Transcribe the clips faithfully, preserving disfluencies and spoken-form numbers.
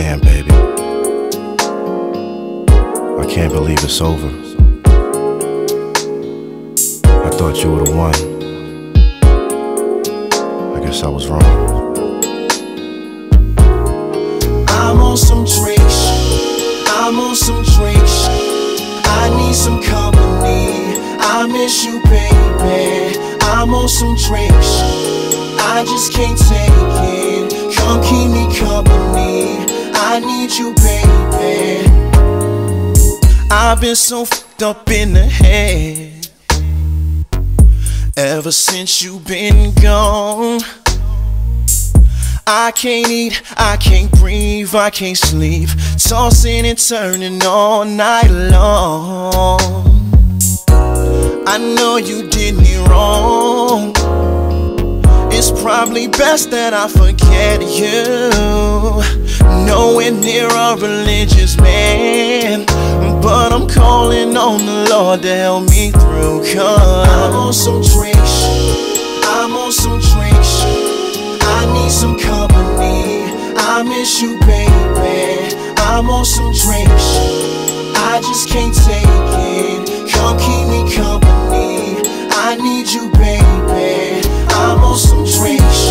Damn, baby, I can't believe it's over. I thought you were the one. I guess I was wrong. I'm on some drinks, I'm on some drinks, I need some company, I miss you, baby. I'm on some drinks, I just can't take it. Come keep me company, I need you, baby. I've been so fucked up in the head ever since you been gone. I can't eat, I can't breathe, I can't sleep, tossing and turning all night long. I know you did me wrong, it's probably best that I forget you. Nowhere near a religious man, but I'm calling on the Lord to help me through. Cause I'm on some drinks, I'm on some drinks, I need some company, I miss you, baby. I'm on some drinks, I just can't take it. Come keep me company, I need you, baby. I'm on some drinks,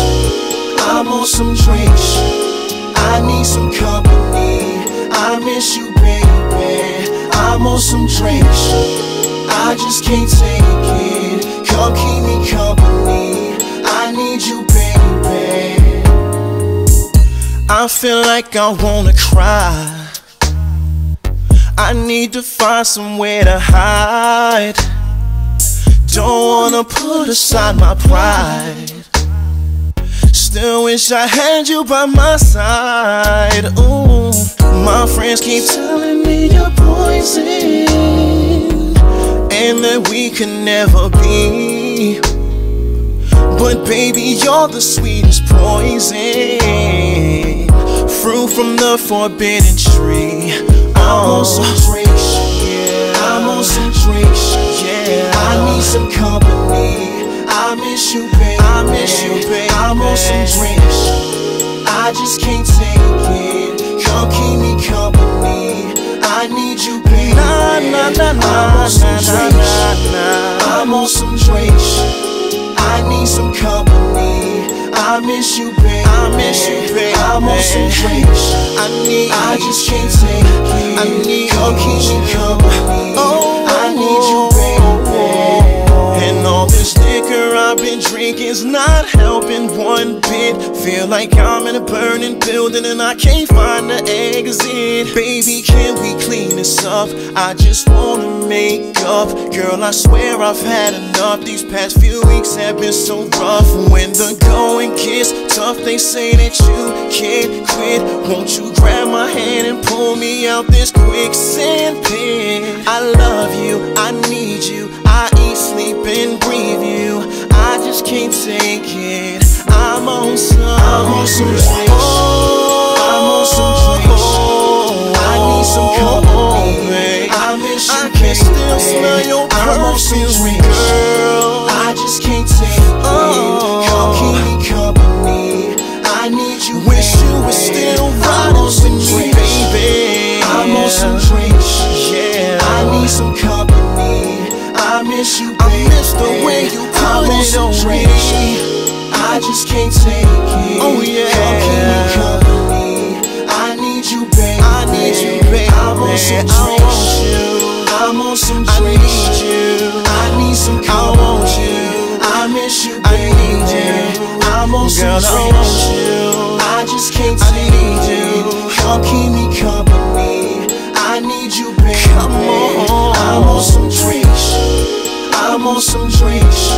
I'm on some drinks, I need some company, I miss you, baby. I'm on some drinks, I just can't take it. Come keep me company, I need you, baby. I feel like I wanna cry, I need to find somewhere to hide. Don't wanna put aside my pride, still wish I had you by my side. Ooh, my friends keep telling me you're poison and that we can never be, but baby, you're the sweetest poison, fruit from the forbidden tree. Oh. I'm on some drinks, yeah. I'm on some drinks, yeah. I need some company, I miss you, baby. I miss you, baby. I'm on some drinks, I just can't take it. Come keep me company, I need you, baby. Nah, nah, nah, nah, I'm on some drinks, nah, nah, nah. I'm on some drinks, I need some company, I miss you, baby. I miss you, baby. I'm on some drinks, I need, I just can't take it. I need, come keep me company, oh, I need you, baby. And all this liquor I've been drinking's not helping one bit. Feel like I'm in a burning building and I can't find the exit. Baby, can we clean this up? I just wanna make up. Girl, I swear I've had enough. These past few weeks have been so rough. When the going gets tough, they say that you can't quit. Won't you grab my hand and pull me out this quicksand pit? I love you, I need you, I eat, sleep, and breathe you. I just can't take it. I'm on some, I'm on some drinks. Oh, I'm on some drinks. I need some company. Oh, I miss you, I can still smell your perfume. I'm on some drinks, girl. I just can't take oh. it. Come keep me company, I need you. Wish baby. You were still right on some drinks, baby. I'm on some drinks. Yeah, I need some company. I miss you, baby. I miss the way you put it on me. I just can't take it. Oh yeah, come keep me company. I need you, baby. I need you, baby. I want some drinks. I want some drinks. I need you. I need some company. I want you. I miss you, baby. I need you. I want some drinks. I just can't take it. Come keep me company. I need you, baby. Come on, I want some drinks. I'm on some drinks,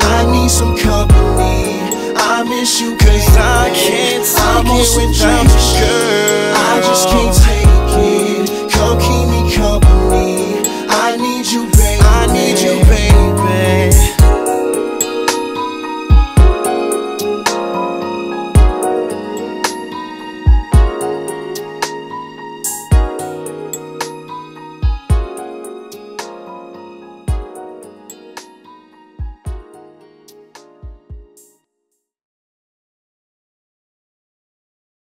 I need some company, I miss you, baby. Cause I can't take it without you, girl.